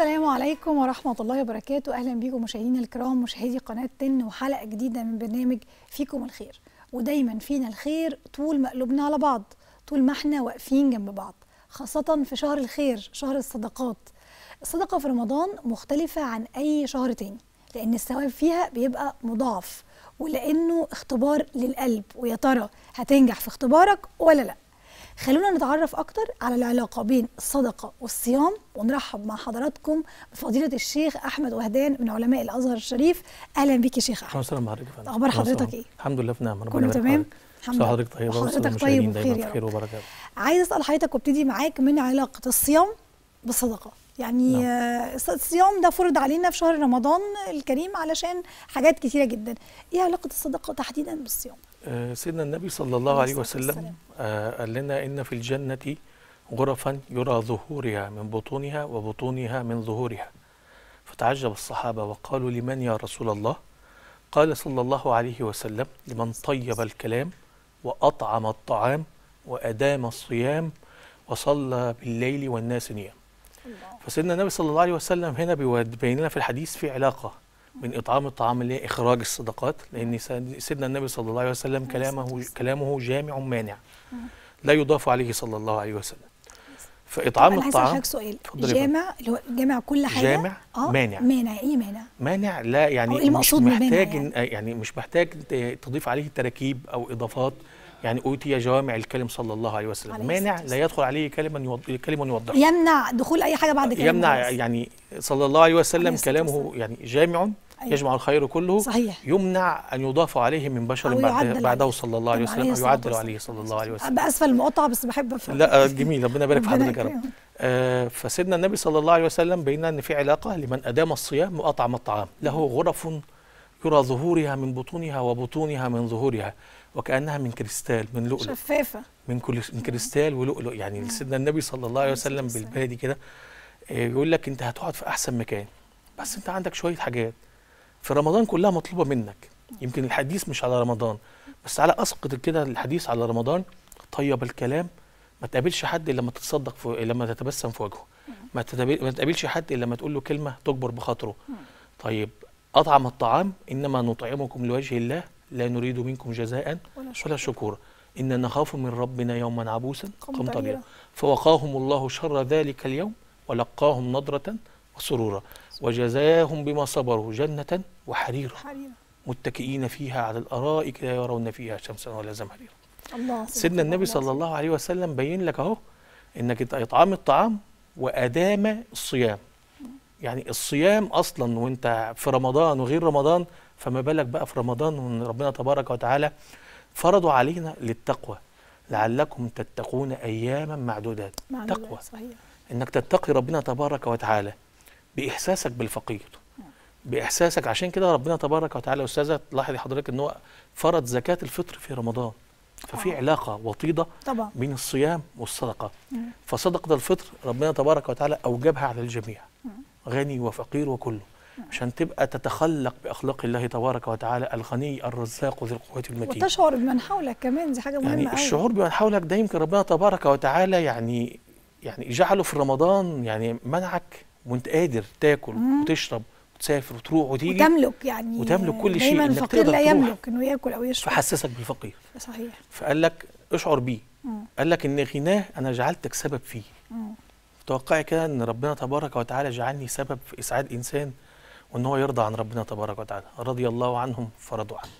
السلام عليكم ورحمة الله وبركاته. أهلا بيكم مشاهدينا الكرام، مشاهدي قناة تن، وحلقة جديدة من برنامج فيكم الخير. ودايما فينا الخير طول ما قلوبنا على بعض، طول ما احنا واقفين جنب بعض، خاصة في شهر الخير، شهر الصدقات. الصدقة في رمضان مختلفة عن أي شهر تاني، لأن الثواب فيها بيبقى مضاعف، ولأنه اختبار للقلب، ويا ترى هتنجح في اختبارك ولا لأ. خلونا نتعرف أكتر على العلاقة بين الصدقة والصيام، ونرحب مع حضراتكم بفضيلة الشيخ أحمد وهدان من علماء الأزهر الشريف. أهلا بيك يا شيخ أحمد. السلام عليكم. أخبار حضرتك إيه؟ الحمد لله في نعمة. كله تمام؟ الحمد لله. حضرتك طيبة وحضرتك طيب وبخير يا رب. عايز أسأل حضرتك وابتدي معاك من علاقة الصيام بالصدقة. يعني نعم. الصيام ده فرض علينا في شهر رمضان الكريم علشان حاجات كثيرة جدا. إيه علاقة الصدقة تحديدا بالصيام؟ سيدنا النبي صلى الله عليه وسلم قال لنا إن في الجنة غرفا يرى ظهورها من بطونها وبطونها من ظهورها، فتعجب الصحابة وقالوا لمن يا رسول الله؟ قال صلى الله عليه وسلم لمن طيب الكلام وأطعم الطعام وأدام الصيام وصلى بالليل والناس نيام. فسيدنا النبي صلى الله عليه وسلم هنا بيبين لنا في الحديث في علاقة من إطعام الطعام اللي هي إخراج الصدقات، لأن سيدنا النبي صلى الله عليه وسلم كلامه جامع مانع لا يضاف عليه صلى الله عليه وسلم. فإطعام الطعام جامع، اللي هو جامع كل حاجة، جامع مانع. إيه مانع؟ مانع لا يعني مش محتاج، يعني مش محتاج تضيف عليه تراكيب أو إضافات. يعني أوتي جوامع الكلم صلى الله عليه وسلم، مانع لا يدخل عليه كلمة يوضحه، يمنع دخول أي حاجة بعد كده، يمنع. يعني صلى الله عليه وسلم كلامه يعني جامع، أيوة. يجمع الخير كله، صحيح. يمنع أن يضاف عليه من بشر بعده صلى الله عليه وسلم، أو يعدل عليه صلى الله عليه وسلم. بأسفل المقطع بس بحب أفهم. لا جميل، ربنا يبارك في حضرتك يا رب. فسيدنا النبي صلى الله عليه وسلم بينا أن في علاقة لمن أدام الصيام وأطعم الطعام، له غرف يرى ظهورها من بطونها وبطونها من ظهورها، وكأنها من كريستال، من لؤلؤ، شفافة، من كريستال ولؤلؤ. يعني سيدنا النبي صلى الله عليه وسلم بالبادي كده يقول لك أنت هتقعد في أحسن مكان، بس أنت عندك شوية حاجات في رمضان كلها مطلوبة منك. يمكن الحديث مش على رمضان بس، على أسقط كده الحديث على رمضان. طيب الكلام، ما تقابلش حد إلا لما تتصدق لما تتبسم في وجهه، ما تقابلش حد إلا لما تقول له كلمة تكبر بخاطره. طيب أطعم الطعام، إنما نطعمكم لوجه الله لا نريد منكم جزاء ولا شكورا إننا نخاف من ربنا يوما عبوسا قمطريرا فوقاهم الله شر ذلك اليوم ولقاهم نضرة وسرورا وجزاهم بما صبروا جنة وحريرا متكئين فيها على الأرائك لا يرون فيها شمسا ولا زمهريرا. سيدنا النبي صلى الله عليه وسلم بين لك أهو إنك إطعام الطعام وأدام الصيام. يعني الصيام أصلا وأنت في رمضان وغير رمضان، فما بالك بقى في رمضان، وان ربنا تبارك وتعالى فرضوا علينا للتقوى، لعلكم تتقون أياما معدودات. تقوى، صحيح. إنك تتقي ربنا تبارك وتعالى بإحساسك بالفقير، بإحساسك. عشان كده ربنا تبارك وتعالى أستاذة لاحظي حضرتك إن هو فرض زكاة الفطر في رمضان، ففي علاقة وطيدة طبعا بين الصيام والصدقة. فصدقة الفطر ربنا تبارك وتعالى أوجبها على الجميع، غني وفقير وكله، عشان تبقى تتخلق بأخلاق الله تبارك وتعالى الغني الرزاق ذي القوة المتين، وتشعر بمن حولك كمان. دي حاجة مهمة يعني قوي. الشعور بمن حولك ده يمكن ربنا تبارك وتعالى يعني جعله في رمضان، يعني منعك وانت قادر تاكل وتشرب وتسافر وتروح وتيجي وتملك، يعني وتملك كل شيء. دايما الفقير لا يملك انه ياكل او يشرب، فحسسك بالفقير، صحيح. فقال لك اشعر بيه، قال لك ان غناه انا جعلتك سبب فيه. توقعي كده ان ربنا تبارك وتعالى جعلني سبب في اسعاد انسان، وان هو يرضى عن ربنا تبارك وتعالى، رضي الله عنهم فرضوا عنه.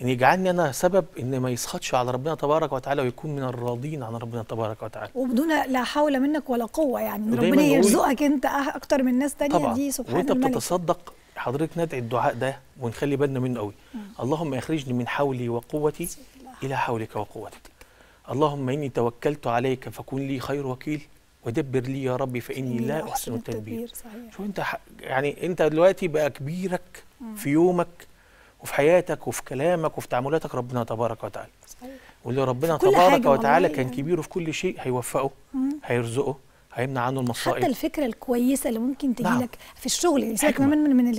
يعني يجعلني انا سبب ان ما يسخطش على ربنا تبارك وتعالى، ويكون من الراضين عن ربنا تبارك وتعالى، وبدون لا حول منك ولا قوه. يعني ربنا يرزقك انت اكتر من ناس ثانيه، طبعا. دي سبحان الله. وانت بتتصدق حضرتك ندعي الدعاء ده ونخلي بالنا منه قوي. اللهم اخرجني من حولي وقوتي الى حولك وقوتك، اللهم اني توكلت عليك فكن لي خير وكيل ودبر لي يا ربي فإني لا أحسن التدبير. شو أنت يعني أنت دلوقتي بقى كبيرك في يومك وفي حياتك وفي كلامك وفي تعاملاتك ربنا تبارك وتعالى، صحيح. واللي ربنا تبارك وتعالى كان كبيره في كل شيء هيوفقه، هيرزقه، هيمنع عنه المصائب. حتى الفكره الكويسه اللي ممكن تجي نعم. لك في الشغل يعني سيبك من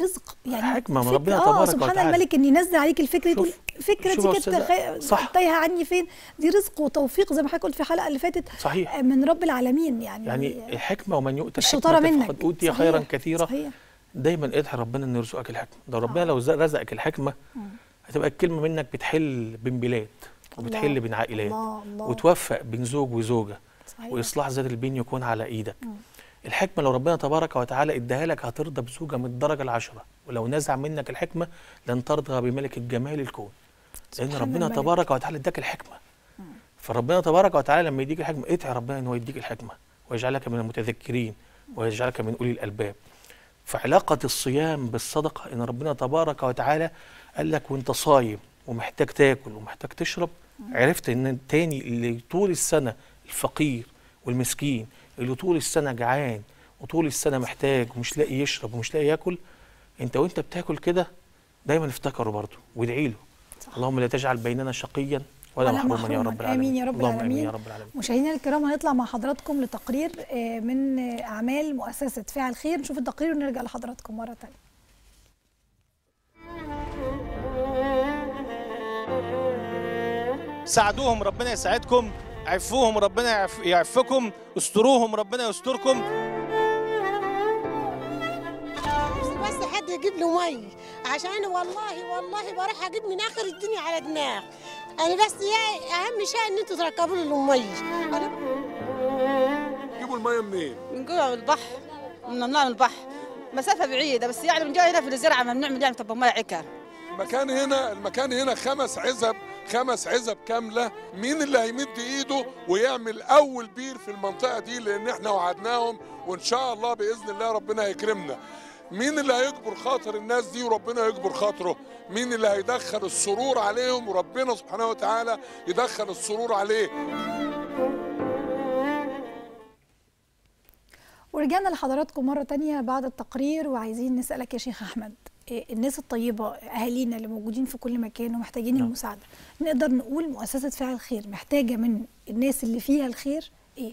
رزق يعني حكمه من ربنا تبارك وتعالى. سبحان الملك ان ينزل عليك الفكره تقول الفكره دي كانت تايهه عني فين، دي رزق وتوفيق زي ما حضرتك قلت في الحلقه اللي فاتت صحيح من رب العالمين يعني الحكمه ومن يؤتى الحكمه فقد اوتي خيرا كثيرا صحيح. دايما ادعي ربنا انه يرزقك الحكمه، ده ربنا لو رزقك الحكمه هتبقى الكلمه منك بتحل بين بلاد وبتحل بين عائلات وتوفق بين زوج وزوجه وإصلاح ذات البين يكون على إيدك. الحكمة لو ربنا تبارك وتعالى إداها لك هترضى بزوجة من الدرجة العشرة، ولو نزع منك الحكمة لن ترضى بملك الجمال الكون، لأن ربنا تبارك وتعالى إداك الحكمة. فربنا تبارك وتعالى لما يديك الحكمة ادعي ربنا إن هو يديك الحكمة ويجعلك من المتذكرين ويجعلك من أولي الألباب. فعلاقة الصيام بالصدقة إن ربنا تبارك وتعالى قال لك وأنت صايم ومحتاج تاكل ومحتاج تشرب عرفت إن تاني اللي طول السنة الفقير والمسكين اللي طول السنه جعان وطول السنه محتاج ومش لاقي يشرب ومش لاقي ياكل، انت وانت بتاكل كده دايما افتكره برضه وادعي له اللهم لا تجعل بيننا شقيا ولا محروما يا رب العالمين. امين يا رب العالمين. امين يا رب العالمين. مشاهدينا الكرام هنطلع مع حضراتكم لتقرير من اعمال مؤسسه فاعل خير، نشوف التقرير ونرجع لحضراتكم مره ثانيه. ساعدوهم ربنا يساعدكم، عفوهم ربنا يعفكم، استروهم ربنا يستركم. بس حد يجيب له مي عشان والله بروح اجيب من اخر الدنيا على دماغ انا، بس اهم شيء ان انتوا تركبوا له المي. جيبوا المي منين؟ من جوه البحر، من البحر مسافه بعيده، بس يعني من جوه هنا في الزرعه ما بنعمل يعني طب ميه عكر. المكان هنا 5 عزب كامله، مين اللي هيمد ايده ويعمل اول بير في المنطقه دي؟ لان احنا وعدناهم وان شاء الله باذن الله ربنا هيكرمنا. مين اللي هيجبر خاطر الناس دي وربنا يجبر خاطره؟ مين اللي هيدخل السرور عليهم وربنا سبحانه وتعالى يدخل السرور عليه؟ ورجعنا لحضراتكم مره تانية بعد التقرير، وعايزين نسالك يا شيخ احمد، الناس الطيبه اهالينا اللي موجودين في كل مكان ومحتاجين المساعده، نقدر نقول مؤسسه فاعل خير محتاجه من الناس اللي فيها الخير ايه؟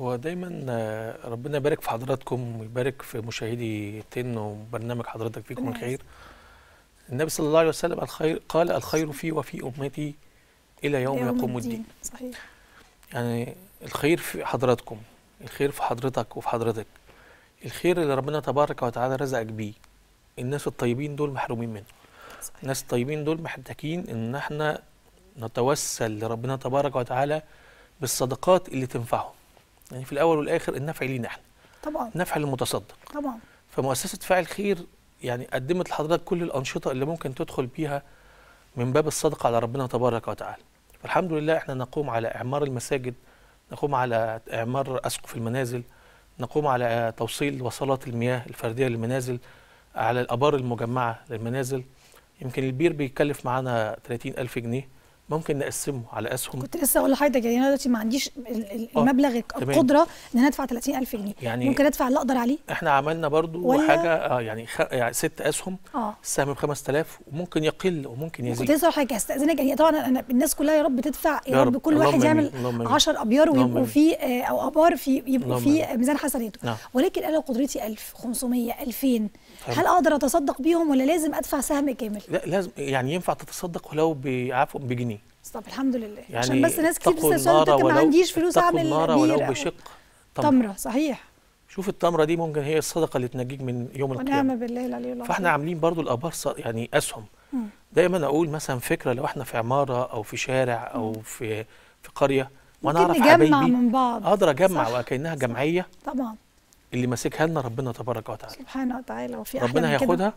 هو دايما ربنا يبارك في حضراتكم ويبارك في مشاهدي تن وبرنامج حضرتك فيكم الخير. النبي صلى الله عليه وسلم قال الخير في وفي امتي الى يوم يقوم الدين. صحيح. يعني الخير في حضراتكم، الخير في حضرتك وفي حضرتك، الخير اللي ربنا تبارك وتعالى رزقك بيه الناس الطيبين دول محرومين منه. صحيح. الناس الطيبين دول محتاجين ان احنا نتوسل لربنا تبارك وتعالى بالصدقات اللي تنفعهم، يعني في الاول والاخر النفع لينا احنا طبعا، نفع للمتصدق طبعا. فمؤسسه فاعل خير يعني قدمت لحضرتك كل الانشطه اللي ممكن تدخل بيها من باب الصدقه على ربنا تبارك وتعالى، فالحمد لله احنا نقوم على اعمار المساجد، نقوم على اعمار اسقف المنازل، نقوم على توصيل وصلات المياه الفرديه للمنازل، على الآبار المجمعة للمنازل. يمكن البير بيكلف معانا 30,000 جنيه ممكن نقسمه على أسهم. كنت لسه أقول لحضرتك يعني أنا دلوقتي ما عنديش المبلغ القدرة إن أنا أدفع 30,000 جنيه، يعني ممكن أدفع اللي أقدر عليه. إحنا عملنا برضو حاجة يعني 6 أسهم، السهم ب5,000 وممكن يقل وممكن يزيد. كنت لسه أقول لحضرتك أستأذنك يعني طبعا أنا الناس كلها يا رب تدفع، يا رب كل واحد يعمل 10 أبيار ويبقوا في أو آبار في يبقوا في ميزان حسناته، ولكن أنا قدرتي 1000 500 2000 هل اقدر اتصدق بيهم ولا لازم ادفع سهم كامل؟ لا لازم، يعني ينفع تتصدق ولو بعفو بجنيه. طب الحمد لله، يعني عشان بس ناس كتير بتسألني ما عنديش فلوس اعمل بير ولو بشق تمره. صحيح. شوف التمره دي ممكن هي الصدقه اللي تنجيك من يوم القيامه. ونعم بالله العلي العظيم. فاحنا عاملين برضو الابار يعني اسهم. دايما اقول مثلا فكره لو احنا في عماره او في شارع او في قريه وانا اعرف حبايبي من بعض اقدر اجمع وكانها جمعيه طبعا اللي ماسكها لنا ربنا تبارك وتعالى سبحانه وتعالى، وفي ربنا هياخدها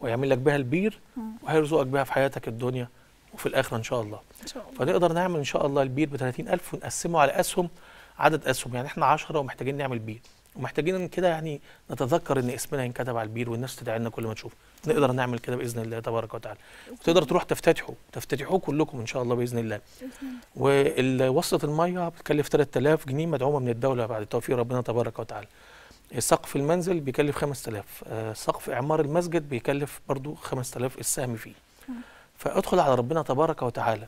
ويعمل لك بها البير وهيرزقك بها في حياتك الدنيا وفي الاخره ان شاء الله. فنقدر نعمل ان شاء الله البير ب 30,000 ونقسمه على اسهم، عدد اسهم، يعني احنا 10 ومحتاجين نعمل بير ومحتاجين كده يعني نتذكر ان اسمنا ينكتب على البير والناس تدعي لنا كل ما تشوف. نقدر نعمل كده باذن الله تبارك وتعالى، وتقدر تروح تفتتحوه كلكم ان شاء الله باذن الله. ووصله الميه بتكلف 3000 جنيه مدعومه من الدوله بعد توفيق ربنا تبارك وتعالى. سقف المنزل بيكلف 5,000، سقف إعمار المسجد بيكلف برضو 5,000 السهم فيه. فأدخل على ربنا تبارك وتعالى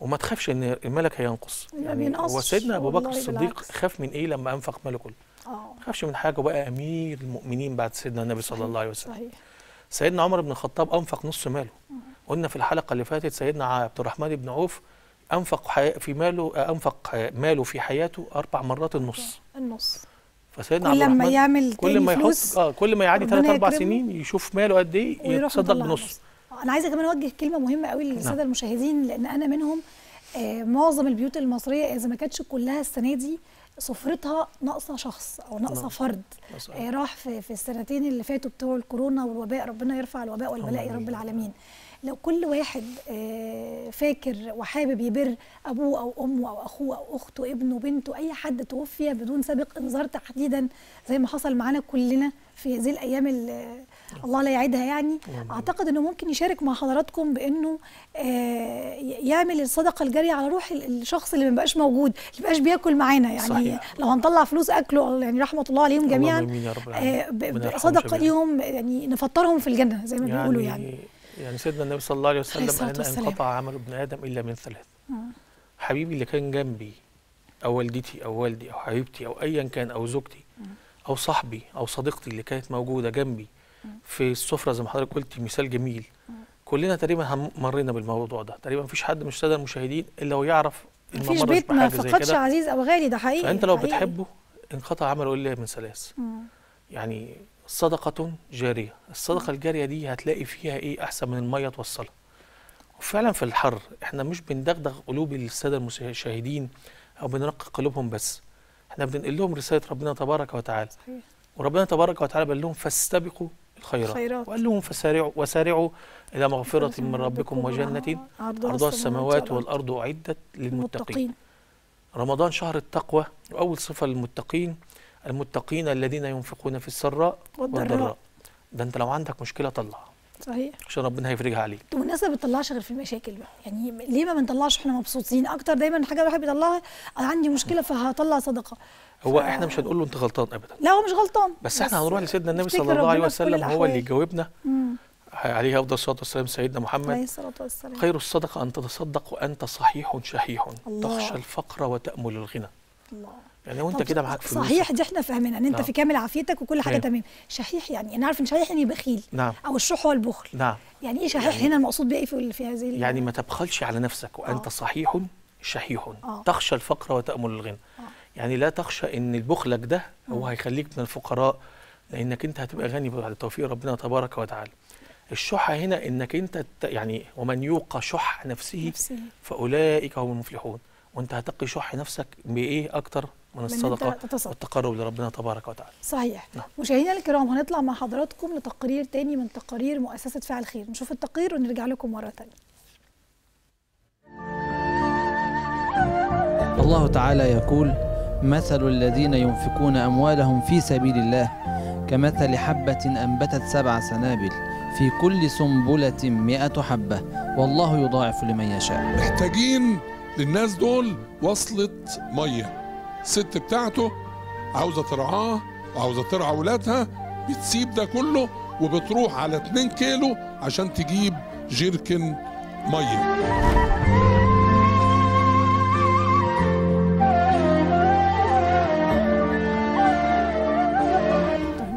وما تخافش ان مالك هينقص. يعني هو سيدنا ابو بكر الصديق خاف من ايه لما انفق ماله كله؟ ما خافش من حاجه وبقى امير المؤمنين بعد سيدنا النبي صلى الله عليه وسلم. صحيح. سيدنا عمر بن الخطاب انفق نص ماله. قلنا في الحلقه اللي فاتت سيدنا عبد الرحمن بن عوف انفق في ماله، انفق ماله في حياته 4 مرات النص. النص. فسيدنا عبد الرحمن يعمل كل ما يحط كل ما يعدي 3 4 سنين يشوف ماله قد ايه يتصدق بنص. أنا عايزة كمان أوجه كلمة مهمة قوي للسادة المشاهدين، لأن أنا منهم. معظم البيوت المصرية إذا ما كانتش كلها السنة دي سفرتها ناقصة شخص أو ناقصة فرد. راح في السنتين اللي فاتوا بتوع الكورونا والوباء، ربنا يرفع الوباء والبلاء يا رب العالمين. لو كل واحد فاكر وحابب يبر أبوه أو أمه أو أخوه أو أخته، ابنه، بنته، أي حد توفي بدون سابق إنذار تحديدا زي ما حصل معانا كلنا في هذه الأيام اللي الله لا يعيدها، يعني أعتقد أنه ممكن يشارك مع حضراتكم بأنه يعمل الصدقة الجارية على روح الشخص اللي ما بقاش موجود، اللي ما بقاش بياكل معانا. يعني صحيح. لو هنطلع فلوس أكله، يعني رحمة الله عليهم جميعا، صدقة ليهم يعني نفطرهم في الجنة زي ما بيقولوا. يعني سيدنا النبي صلى الله عليه وسلم قال أن انقطع عمل ابن آدم إلا من 3. حبيبي اللي كان جنبي أو والدتي أو والدي أو حبيبتي أو أيا كان أو زوجتي أو صاحبي أو صديقتي اللي كانت موجودة جنبي في السفرة، زي ما حضرتك قلتي مثال جميل. كلنا تقريبا مرينا بالموضوع ده، تقريبا مفيش حد مش سادة المشاهدين إلا ويعرف إن ما مرش بحاجة زي كده. مفيش بيت ما فقدش عزيز أو غالي، ده حقيقي. فأنت لو بتحبه انقطع عمله إلا من 3. يعني صدقة جارية، الصدقة الجارية دي هتلاقي فيها ايه احسن من المية توصلها. وفعلا في الحر احنا مش بندغدغ قلوب السادة المشاهدين او بنرقق قلوبهم، بس احنا بننقل لهم رسالة ربنا تبارك وتعالى. صحيح. وربنا تبارك وتعالى قال لهم فاستبقوا الخيرات، وقال لهم فسارعوا وسارعوا الى مغفرة من ربكم وجنة عرضها السماوات والارض اعدت للمتقين. رمضان شهر التقوى، واول صفة للمتقين الذين ينفقون في السراء والضراء. ده انت لو عندك مشكله طلعها. صحيح. عشان ربنا هيفرجها عليك. بالمناسبه ما بنطلعش غير في المشاكل بقى، يعني ليه ما بنطلعش احنا مبسوطين اكتر؟ دايما حاجه الواحد بيطلعها عندي مشكله فهطلع صدقه. هو احنا مش هنقول له انت غلطان ابدا. لا هو مش غلطان. بس احنا هنروح لسيدنا النبي صلى الله عليه وسلم، هو اللي يجاوبنا عليه افضل الصلاه والسلام. سيدنا محمد عليه الصلاه والسلام، خير الصدقه ان تتصدق وانت صحيح شحيح، تخشى الفقر وتامل الغنى. الله. يعني وانت كده معاك فلوس. صحيح، دي احنا فاهمينها ان انت في كامل عافيتك وكل حاجه تمام. شحيح يعني انا عارف ان شحيح يعني بخيل او الشح والبخل. يعني ايه شحيح هنا المقصود بيه ايه في هذه؟ يعني ما تبخلش على نفسك وانت صحيح شحيح، تخشى الفقر وتأمل الغنى. يعني لا تخشى ان البخلك ده هو هيخليك من الفقراء، لانك انت هتبقى غني بعد توفيق ربنا تبارك وتعالى. الشح هنا انك انت يعني ومن يوق شح نفسه فاولئك هم المفلحون، وانت هتقي شح نفسك بايه اكتر من الصدقه والتقرب لربنا تبارك وتعالى. صحيح. مشاهدينا الكرام، هنطلع مع حضراتكم لتقرير تاني من تقارير مؤسسه فاعل خير. نشوف التقرير ونرجع لكم مره تانيه. الله تعالى يقول: مثل الذين ينفقون اموالهم في سبيل الله كمثل حبه انبتت 7 سنابل في كل سنبله 100 حبه والله يضاعف لمن يشاء. محتاجين للناس دول وصله ميه. الست بتاعته عاوزه ترعاه وعاوزه ترعى اولادها، بتسيب ده كله وبتروح على 2 كيلو عشان تجيب جيركن ميه.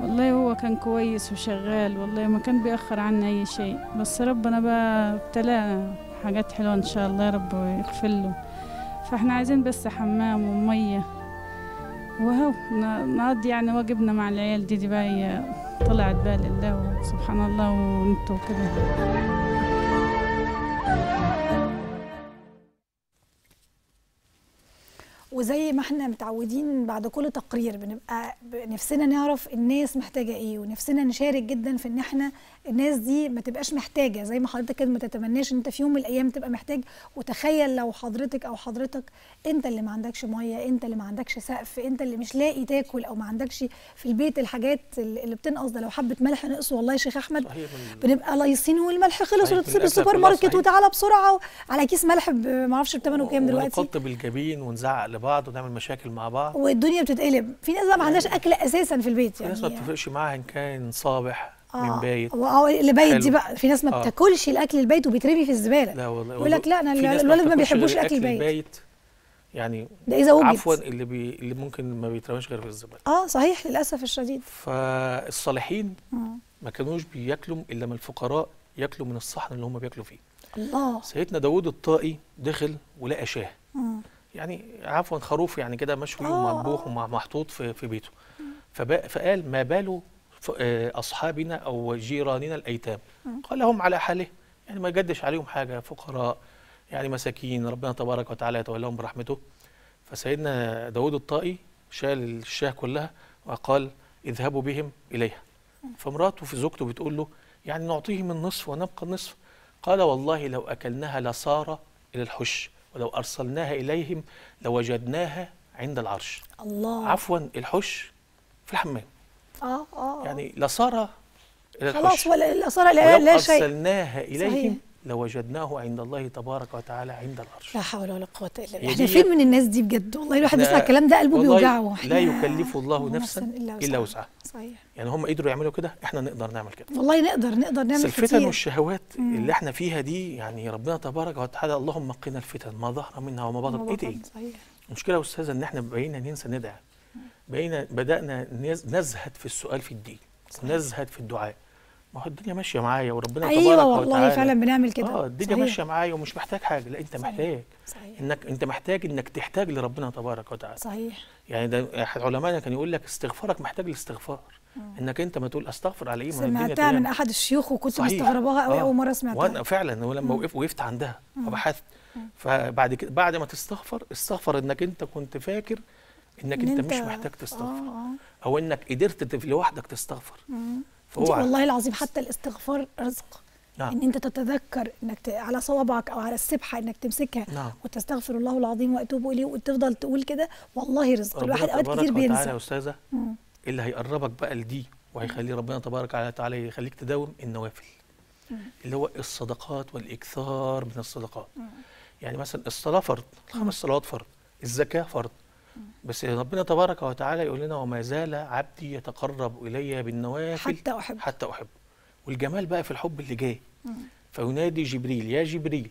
والله هو كان كويس وشغال، والله ما كان بيأخر عنا اي شيء، بس ربنا بقى ابتلاه حاجات حلوه ان شاء الله يا رب ويغفر له. فاحنا عايزين بس حمام وميه وهو نقضي يعني واجبنا مع العيال دي بقى طلعت بقى لله وسبحان الله وانتوا كده. وزي ما احنا متعودين بعد كل تقرير بنبقى نفسنا نعرف الناس محتاجه ايه، ونفسنا نشارك جدا في ان احنا الناس دي ما تبقاش محتاجه، زي ما حضرتك كده ما تتمناش ان انت في يوم من الايام تبقى محتاج. وتخيل لو حضرتك او حضرتك انت اللي ما عندكش ميه، انت اللي ما عندكش سقف، انت اللي مش لاقي تاكل، او ما عندكش في البيت الحاجات اللي بتنقص. ده لو حبه ملح نقص والله يا شيخ احمد بنبقى لايصين والملح خلص وتصيب السوبر ماركت وتعالى بسرعه على كيس ملح ما اعرفش بثمنه كام دلوقتي، ونحط بالجبين ونزعق لبعض ونعمل مشاكل مع بعض والدنيا بتتقلب. في ناس ما عندهاش اكل اساسا في البيت، يعني ناس ما بتفرقش معاها ان كان صابح من بايت. البيت دي بقى في ناس ما بتاكلش الاكل البيت وبيترمي في الزباله. لا والله يقول لك لا انا الولد ما بيحبوش الاكل البيت. يعني ده اذا وجد عفوا اللي ممكن ما بيترماش غير في الزباله. صحيح للاسف الشديد. فالصالحين ما كانوش بياكلوا الا ما الفقراء ياكلوا من الصحن اللي هم بياكلوا فيه. الله. سيدنا داوود الطائي دخل ولقى شاه. يعني عفوا خروف يعني كده مشوي ومنبوح ومحطوط في بيته. فقال ما باله أصحابنا أو جيراننا الأيتام. قال لهم على حاله، يعني ما يجدش عليهم حاجة، فقراء يعني مساكين، ربنا تبارك وتعالى يتولاهم برحمته. فسيدنا داود الطائي شال الشاه كلها وقال اذهبوا بهم إليها. فمراته في زوجته بتقول له يعني نعطيهم النصف ونبقى النصف. قال والله لو أكلناها لصار إلى الحش ولو أرسلناها إليهم لوجدناها عند العرش. الله. عفوا الحش في الحمام. يعني لصار خلاص ولا صار لا شيء. لو أرسلناها إليهم لوجدناه عند الله تبارك وتعالى عند العرش. لا حول ولا قوة إلا بالله. احنا فين من الناس دي بجد والله. الواحد بيسمع الكلام ده قلبه بيوجعه. لا يكلف الله نفسا إلا وسعها. صحيح. يعني هم قدروا يعملوا كده، احنا نقدر نعمل كده. والله نقدر نعمل كده. الفتن والشهوات اللي احنا فيها دي، يعني ربنا تبارك وتعالى اللهم قنا الفتن ما ظهر منها وما بطن. ايه صحيح. المشكلة يا أستاذة إن احنا بقينا ننسى ندعي. بدأنا نزهد في السؤال في الدين، نزهد في الدعاء. ما هو الدنيا ماشية معايا وربنا تبارك وتعالى. أيوة والله فعلا بنعمل كده. الدنيا صحيح. ماشية معايا ومش محتاج حاجة. لا أنت صحيح. محتاج صحيح. أنت محتاج إنك تحتاج لربنا تبارك وتعالى. صحيح. يعني ده أحد علمائنا كان يقول لك استغفارك محتاج للاستغفار. إنك أنت ما تقول أستغفر على إيه ما الدنيا سمعتها من أحد الشيوخ وكنت مستغرباها قوي أول مرة سمعتها. وأنا فعلا ولما وقفت عندها وبحثت. فبعد كده بعد ما تستغفر استغفر إنك أنت كنت فاكر إنك انت مش محتاج تستغفر او انك قدرت لوحدك تستغفر. والله العظيم حتى الاستغفار رزق. ان انت تتذكر انك على صوابعك او على السبحه انك تمسكها وتستغفر الله العظيم واتوب اليه وتفضل تقول كده. والله رزق. الواحد اوقات كتير بينسى. تعالى يا استاذه اللي هيقربك بقى لدي وهيخلي ربنا تبارك وتعالى يخليك تداوم النوافل اللي هو الصدقات والاكثار من الصدقات. يعني مثلا الصلاه فرض، 5 صلوات فرض، الزكاه فرض، بس ربنا تبارك وتعالى يقول لنا وما زال عبدي يتقرب الي بالنوافل حتى احب. والجمال بقى في الحب اللي جاي. فينادي جبريل يا جبريل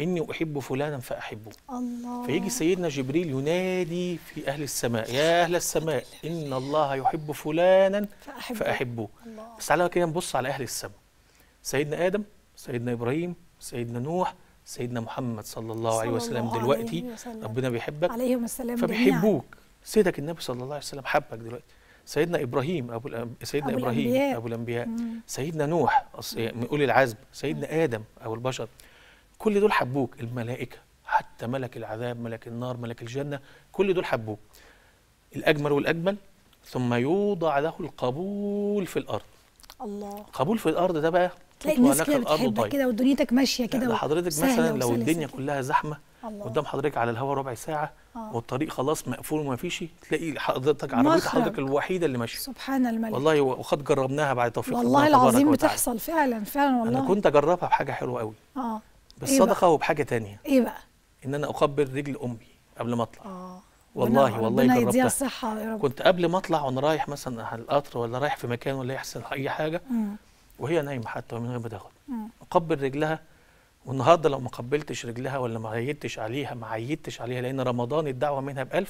اني احب فلانا فاحبه. الله. فيجي سيدنا جبريل ينادي في اهل السماء يا اهل السماء ان الله يحب فلانا فاحبه. الله. بس تعالى كده نبص على اهل السماء، سيدنا ادم، سيدنا ابراهيم، سيدنا نوح، سيدنا محمد صلى الله عليه وسلم. دلوقتي ربنا بيحبك عليهم السلام فبيحبوك. سيدك النبي صلى الله عليه وسلم حبك دلوقتي. سيدنا ابراهيم ابو الانبياء. سيدنا نوح من اولي العزم، سيدنا ادم او البشر، كل دول حبوك. الملائكه، حتى ملك العذاب، ملك النار، ملك الجنه، كل دول حبوك. الاجمل والاجمل ثم يوضع له القبول في الارض. الله. القبول في الارض ده بقى تلاقي الناس كده بتحبك كده ودنيتك ماشيه كده. حضرتك مثلا لو الدنيا كلها زحمه قدام حضرتك على الهوا ربع ساعه والطريق خلاص مقفول وما فيش، تلاقي حضرتك عربيه حضرتك الوحيده اللي ماشيه. سبحان الملك. والله وقد جربناها بعد توفيق الله. والله العظيم بتحصل فعلا فعلا. والله انا كنت اجربها بحاجه حلوه قوي. بالصدقه. إيه وبحاجه ثانيه؟ ايه بقى؟ ان انا اقبل رجل امي قبل ما اطلع. والله جربتها. الصحه يا رب. كنت قبل ما اطلع وانا رايح مثلا على القطر ولا رايح في مكان ولا يحصل اي حاجه وهي نايمه حتى ومن غير ما تاخد، اقبل رجلها. والنهارده لو ما قبلتش رجلها ولا ما عيدتش عليها لان رمضان الدعوه منها ب1000،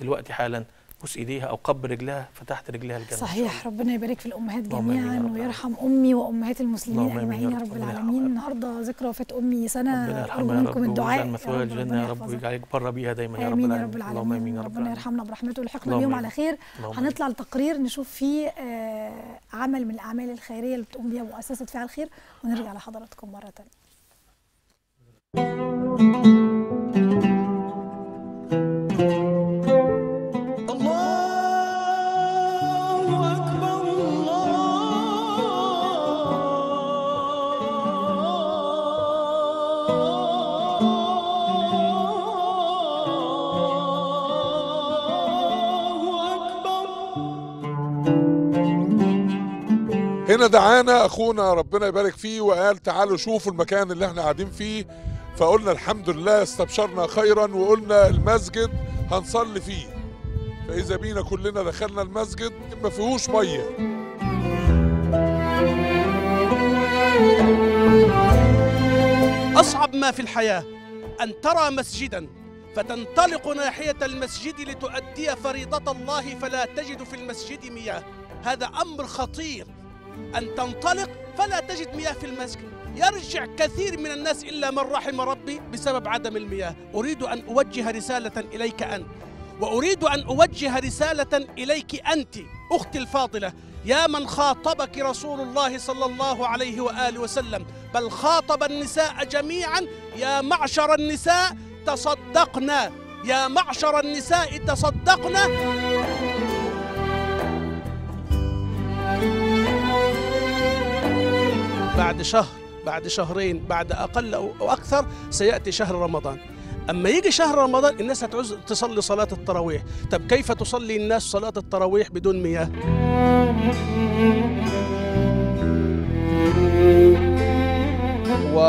دلوقتي حالا بوس ايديها او قبل رجلها، فتحت رجلها الجنه. صحيح. ربنا يبارك في الامهات جميعا ويرحم امي وامهات المسلمين اجمعين يا رب العالمين. النهارده ذكرى وفاه امي سنه. ارجو منكم الدعاء مثوى الجنه يا رب ويجعلك بره بيها دايما يا رب العالمين. اللهم امين يا رب العالمين. ربنا يرحمنا برحمته ويلحقنا بيهم على خير. هنطلع لتقرير نشوف فيه عمل من الاعمال الخيريه اللي بتقوم بيها مؤسسه فاعل خير ونرجع لحضراتكم مره ثانيه. هنا دعانا اخونا ربنا يبارك فيه وقال تعالوا شوفوا المكان اللي احنا قاعدين فيه، فقلنا الحمد لله استبشرنا خيرا وقلنا المسجد هنصلي فيه. فاذا بينا كلنا دخلنا المسجد ما فيهوش ميه. أصعب ما في الحياة أن ترى مسجدا فتنطلق ناحية المسجد لتؤدي فريضة الله فلا تجد في المسجد مياه. هذا أمر خطير، أن تنطلق فلا تجد مياه في المسجد. يرجع كثير من الناس إلا من رحم ربي بسبب عدم المياه. أريد أن أوجه رسالة إليك أنت، وأريد أن أوجه رسالة إليك أنت أختي الفاضلة، يا من خاطبك رسول الله صلى الله عليه وآله وسلم، بل خاطب النساء جميعا، يا معشر النساء تصدقنا، يا معشر النساء تصدقنا. بعد شهر، بعد شهرين، بعد أقل أو أكثر سيأتي شهر رمضان. أما يجي شهر رمضان الناس هتعوز تصلي صلاة التراويح. طب كيف تصلي الناس صلاة التراويح بدون مياه؟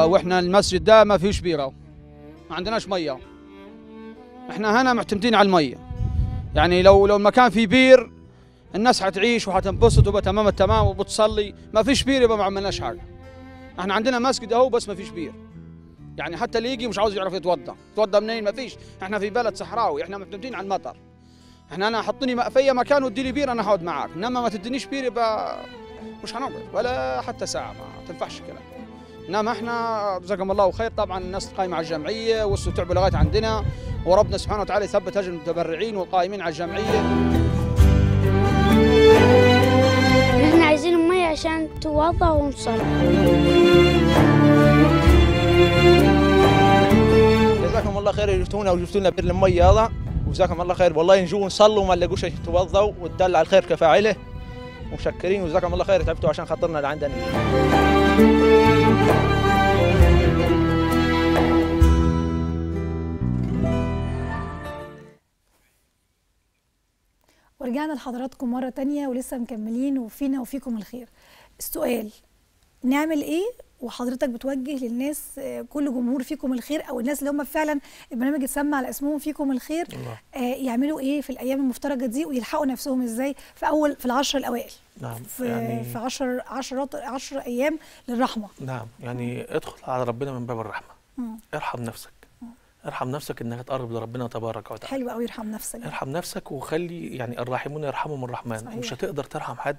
وإحنا المسجد ده ما فيش بيرة، ما عندناش مية، إحنا هنا معتمدين على المية. يعني لو المكان فيه بير الناس هتعيش وهتنبسط وبقى تمام التمام وبتصلي، ما فيش بير يبقى ما عملناش حاجة. إحنا عندنا مسجد أهو بس ما فيش بير، يعني حتى اللي يجي مش عاوز يعرف يتوضا، يتوضا منين؟ ما فيش، احنا في بلد صحراوي، احنا معتمدين على المطر. احنا انا حطني مقفيه مكان واديني بير انا هقعد معاك، انما ما تدينيش بير يبقى مش هنقعد ولا حتى ساعه، ما تنفعش الكلام. انما احنا جزاكم الله خير، طبعا الناس قايمه على الجمعيه وصلوا تعبوا لغايه عندنا، وربنا سبحانه وتعالى يثبت اجر المتبرعين والقائمين على الجمعيه. احنا عايزين الميه عشان نتوضا ونصلي. جزاكم الله خير اللي شفتونا وجبتوا لنا بير الميه هذا، وجزاكم الله خير. والله نجوا نصلوا وما نلاقوش نتوضوا، والدل على الخير كفاعله، ومشكرين وجزاكم الله خير تعبتوا عشان خاطرنا اللي عندنا. ورجعنا لحضراتكم مره ثانيه ولسه مكملين وفينا وفيكم الخير. السؤال نعمل ايه؟ وحضرتك بتوجه للناس كل جمهور فيكم الخير او الناس اللي هم فعلا البرنامج اتسمى على اسمهم فيكم الخير، يعملوا ايه في الايام المفترجه دي ويلحقوا نفسهم ازاي في العشر الاوائل؟ نعم، في 10 ايام للرحمه. نعم، يعني ادخل على ربنا من باب الرحمه. ارحم نفسك، ارحم نفسك انك تقرب لربنا تبارك وتعالى. حلو قوي، ارحم نفسك، ارحم نفسك، وخلي يعني الراحمون يرحمهم الرحمن. صحيح. مش هتقدر ترحم حد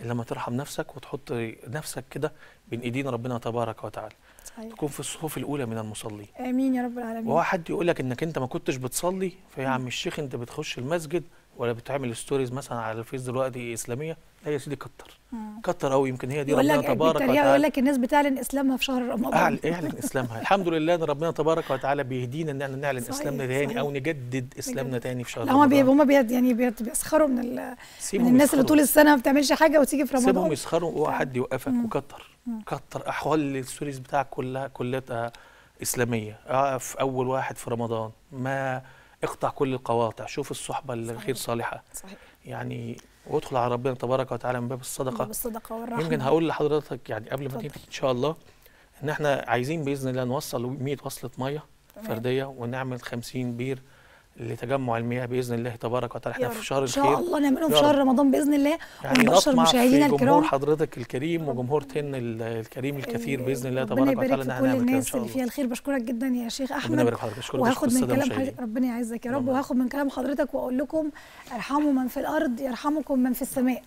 لما ترحم نفسك وتحط نفسك كده بين ايدين ربنا تبارك وتعالى. صحيح. تكون في الصفوف الاولى من المصلين. امين يا رب العالمين. وواحد يقول لك انك انت ما كنتش بتصلي، فيا عم الشيخ انت بتخش المسجد ولا بتعمل ستوريز مثلا على الفيس دلوقتي اسلاميه؟ لا يا سيدي، كتر كتر قوي، يمكن هي دي ربنا تبارك وتعالى. يقول لك الناس بتعلن اسلامها في شهر رمضان. اعلن اسلامها. الحمد لله ان ربنا تبارك وتعالى بيهدينا ان احنا نعلن اسلامنا تاني او نجدد اسلامنا تاني في شهر رمضان. هم يعني بيسخروا من الناس اللي طول السنه ما بتعملش حاجه وتيجي في رمضان. سيبهم يسخروا، اوعى حد يوقفك. وكتر احوال الستوريز بتاعك كلها اسلاميه. في اول واحد في رمضان ما اقطع كل القواطع، شوف الصحبه الغير صالحه. صحيح. يعني وادخل على ربنا تبارك وتعالى من باب الصدقه، والرحمه. يمكن هقول لحضرتك يعني قبل ما تيجي ان شاء الله ان احنا عايزين باذن الله نوصل 100 وصله ميه فرديه، ونعمل 50 بير لتجمع المياه باذن الله تبارك وتعالى. احنا في شهر الخير ان شاء الله نعملهم في شهر رمضان باذن الله، ونبشر مشاهدينا الكرام جمهور حضرتك الكريم وجمهور تن الكريم الكثير باذن الله تبارك وتعالى ان احنا نعمل كده ان شاء الله. كل الناس اللي فيها الخير. بشكرك جدا يا شيخ احمد، وهاخد من كلام حضرتك، ربنا يعزك يا رب، وهاخد من كلام حضرتك واقول لكم ارحموا من في الارض يرحمكم من في السماء.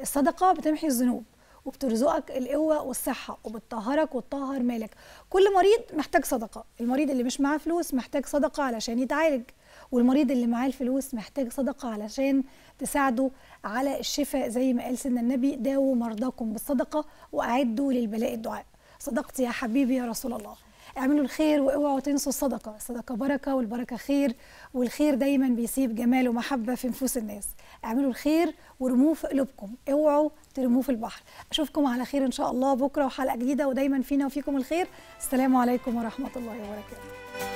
الصدقه بتمحي الذنوب وبترزقك القوه والصحه وبتطهرك وتطهر مالك. كل مريض محتاج صدقه، المريض اللي مش معاه فلوس محتاج صدقه علشان يتعالج، والمريض اللي معاه الفلوس محتاج صدقه علشان تساعده على الشفاء، زي ما قال سيدنا النبي داووا مرضاكم بالصدقه واعدوا للبلاء الدعاء. صدقتي يا حبيبي يا رسول الله. اعملوا الخير واوعوا تنسوا الصدقه، الصدقه بركه والبركه خير، والخير دايما بيسيب جمال ومحبه في نفوس الناس. اعملوا الخير ورموه في قلوبكم، اوعوا ترموه في البحر. اشوفكم على خير ان شاء الله بكره وحلقه جديده، ودايما فينا وفيكم الخير. السلام عليكم ورحمه الله وبركاته.